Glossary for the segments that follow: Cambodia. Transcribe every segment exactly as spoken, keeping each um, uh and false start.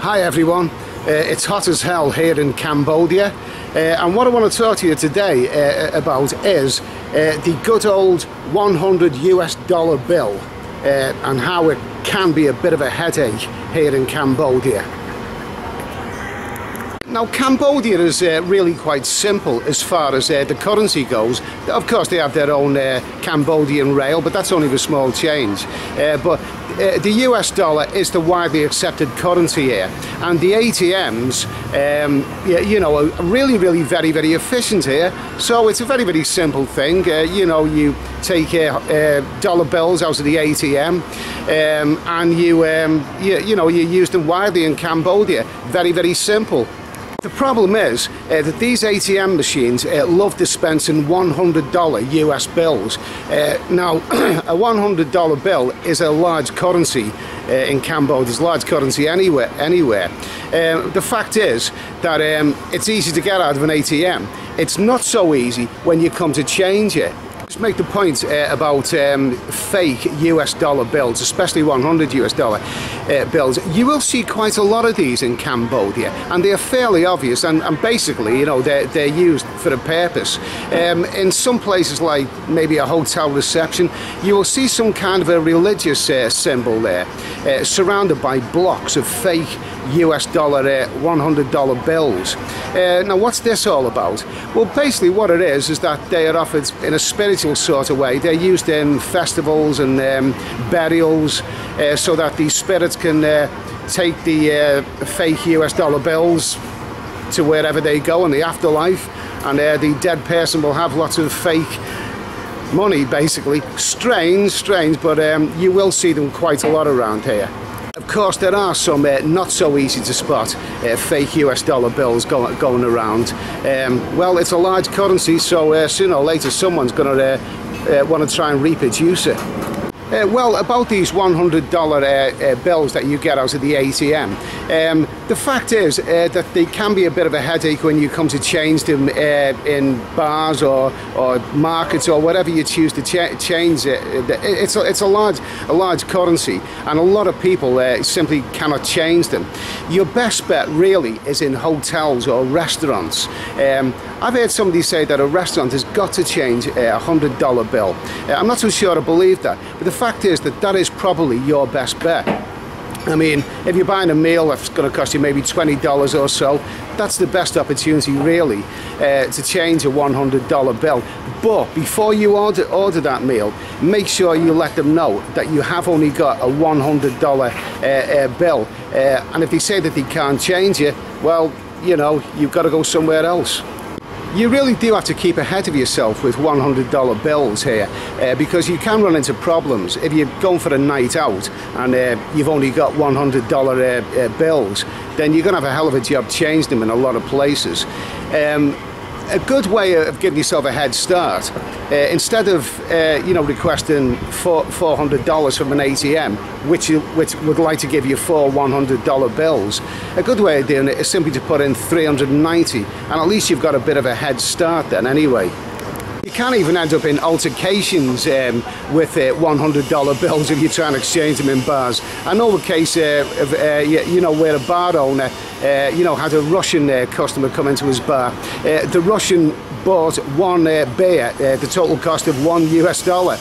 Hi everyone, uh, it's hot as hell here in Cambodia, uh, and what I want to talk to you today uh, about is uh, the good old one hundred U S dollar bill uh, and how it can be a bit of a headache here in Cambodia. Now, Cambodia is uh, really quite simple as far as uh, the currency goes. Of course, they have their own uh, Cambodian rail, but that's only for small change. Uh, but uh, the U S dollar is the widely accepted currency here, and the A T Ms, um, you know, are really, really very, very efficient here. So it's a very, very simple thing. Uh, you know, you take uh, uh, dollar bills out of the A T M, um, and you, um, you, you know, you use them widely in Cambodia. Very, very simple. The problem is uh, that these A T M machines uh, love dispensing one hundred dollar U S bills. Uh, now, a one hundred dollar bill is a large currency uh, in Cambodia. It's a large currency anywhere. anywhere. Uh, the fact is that um, it's easy to get out of an A T M. It's not so easy when you come to change it. Just make the point uh, about um, fake U S dollar bills, especially one hundred U S dollar uh, bills. You will see quite a lot of these in Cambodia, and they are fairly obvious, and, and basically, you know, they're, they're used for a purpose. Um, in some places, like maybe a hotel reception, you will see some kind of a religious uh, symbol there, uh, surrounded by blocks of fake U S dollar uh, one hundred dollar bills. Uh, now, what's this all about? Well, basically what it is is that they are offered in a spirit sort of way. They're used in festivals and um, burials uh, so that the spirits can uh, take the uh, fake U S dollar bills to wherever they go in the afterlife, and uh, the dead person will have lots of fake money, basically. Strange, strange, but um, you will see them quite a lot around here. Of course, there are some uh, not so easy to spot uh, fake U S dollar bills go going around. Um, well, it's a large currency, so uh, sooner or later someone's going to uh, uh, want to try and reproduce it. Uh, well, about these one hundred dollar uh, uh, bills that you get out of the A T M, um, the fact is uh, that they can be a bit of a headache when you come to change them uh, in bars or, or markets or whatever you choose to ch change it. It's a, it's a large a large currency, and a lot of people uh, simply cannot change them. Your best bet really is in hotels or restaurants. Um, I've heard somebody say that a restaurant has got to change a one hundred dollar bill. Uh, I'm not so sure I believe that, but the The fact is that that is probably your best bet. I mean, if you're buying a meal that's going to cost you maybe twenty dollars or so, that's the best opportunity really uh, to change a one hundred dollar bill. But before you order, order that meal, make sure you let them know that you have only got a one hundred dollar uh, uh, bill. Uh, and if they say that they can't change it, well, you know, you've got to go somewhere else. You really do have to keep ahead of yourself with one hundred dollar bills here uh, because you can run into problems. If you're going for a night out and uh, you've only got one hundred dollar uh, uh, bills, then you're going to have a hell of a job changing them in a lot of places. Um, a good way of giving yourself a head start, uh, instead of uh, you know, requesting four, $400 from an A T M, which, you, which would like to give you four one hundred dollar bills, a good way of doing it is simply to put in three hundred ninety, and at least you've got a bit of a head start then anyway. You can even end up in altercations um, with uh, one hundred dollar bills if you try and exchange them in bars. I know a case uh, of, uh, you know, where a bar owner uh, you know, had a Russian uh, customer come into his bar. Uh, the Russian bought one uh, beer at uh, the total cost of one U S dollar,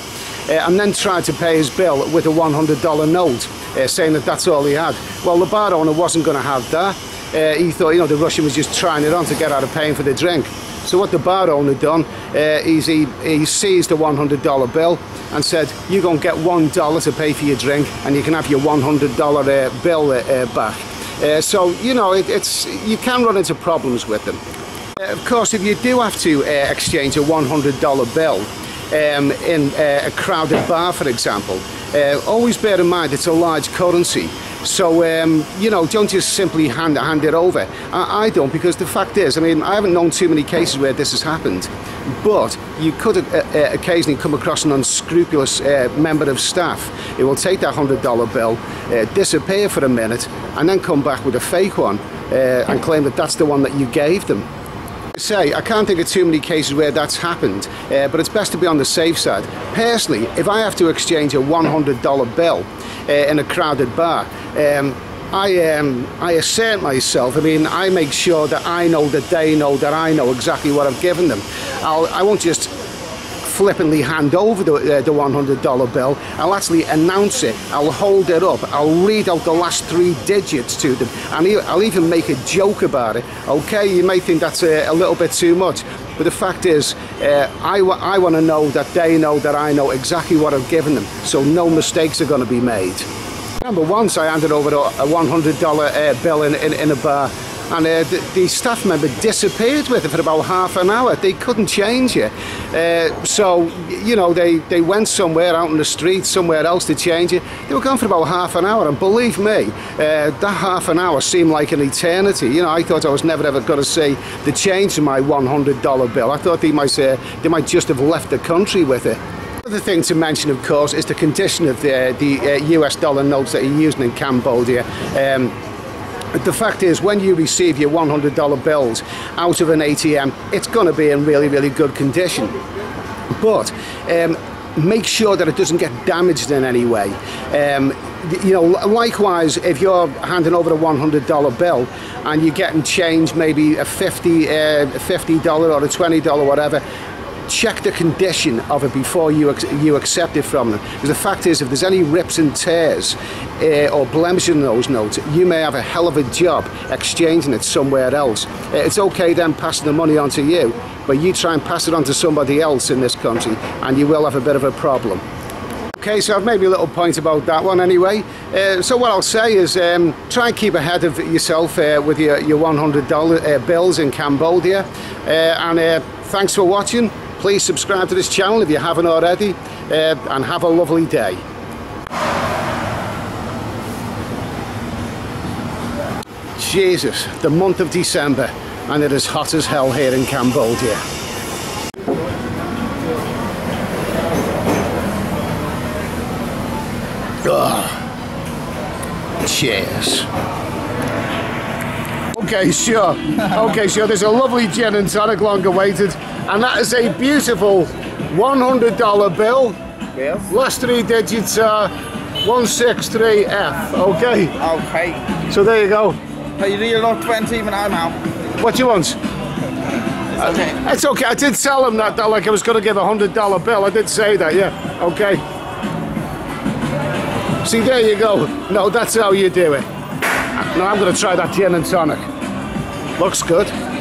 uh, and then tried to pay his bill with a one hundred dollar note, uh, saying that that's all he had. Well, the bar owner wasn't going to have that. Uh, he thought, you know, the Russian was just trying it on to get out of paying for the drink. So what the bar owner done uh, is he, he seized a one hundred dollar bill and said, you're going to get one dollar to pay for your drink, and you can have your one hundred dollar uh, bill uh, back. Uh, so, you know, it, it's, you can run into problems with them. Uh, of course, if you do have to uh, exchange a one hundred dollar bill um, in uh, a crowded bar, for example, uh, always bear in mind it's a large currency. So, um, you know, don't just simply hand, hand it over. I, I don't, because the fact is, I mean, I haven't known too many cases where this has happened, but you could uh, uh, occasionally come across an unscrupulous uh, member of staff who will take that one hundred dollar bill, uh, disappear for a minute, and then come back with a fake one uh, and claim that that's the one that you gave them. Say, I can't think of too many cases where that's happened, uh, but it's best to be on the safe side. Personally, if I have to exchange a one hundred dollar bill uh, in a crowded bar, um, I, um, I assert myself. I mean, I make sure that I know that they know that I know exactly what I've given them. I'll, I won't just flippantly hand over the, uh, the one hundred dollar bill. I'll actually announce it, I'll hold it up, I'll read out the last three digits to them, and I'll even make a joke about it. Okay, you may think that's a, a little bit too much, but the fact is, uh, I, I want to know that they know that I know exactly what I've given them, so no mistakes are going to be made. I remember once I handed over a one hundred dollar uh, bill in, in, in a bar, and uh, the, the staff member disappeared with it for about half an hour. They couldn't change it. Uh, so, you know, they, they went somewhere out in the street, somewhere else to change it. They were gone for about half an hour, and believe me, uh, that half an hour seemed like an eternity. You know, I thought I was never ever going to see the change in my one hundred dollar bill. I thought they might, uh, they might just have left the country with it. Another thing to mention, of course, is the condition of the, the uh, U S dollar notes that are used in Cambodia. Um, The fact is, when you receive your one hundred dollar bills out of an A T M, it's going to be in really, really good condition. But um, make sure that it doesn't get damaged in any way. Um, you know, likewise, if you're handing over a one hundred dollar bill and you're getting change, maybe a fifty, uh, fifty dollar or a twenty dollar, whatever, check the condition of it before you ex you accept it from them, because the fact is, if there's any rips and tears uh, or blemishes in those notes, you may have a hell of a job exchanging it somewhere else. Uh, it's okay then passing the money on to you, but you try and pass it on to somebody else in this country and you will have a bit of a problem. Okay, so I've made a little point about that one anyway. Uh, so what I'll say is, um, try and keep ahead of yourself uh, with your, your one hundred dollar uh, bills in Cambodia. Uh, and uh, thanks for watching. Please subscribe to this channel if you haven't already, uh, and have a lovely day. Jesus, the month of December, and it is hot as hell here in Cambodia. Ugh. Cheers. Okay, sure. Okay, sure. There's a lovely gin and tonic, long awaited. And that is a beautiful one hundred dollar bill. Yes. Last three digits are one six three F. Okay. Okay. So there you go. Hey, you need a lot twenty when I'm out. What do you want? It's okay. Uh, it's okay. I did tell him that, that like I was going to give a one hundred dollar bill. I did say that, yeah. Okay. See, there you go. No, that's how you do it. Now I'm going to try that gin and tonic. Looks good.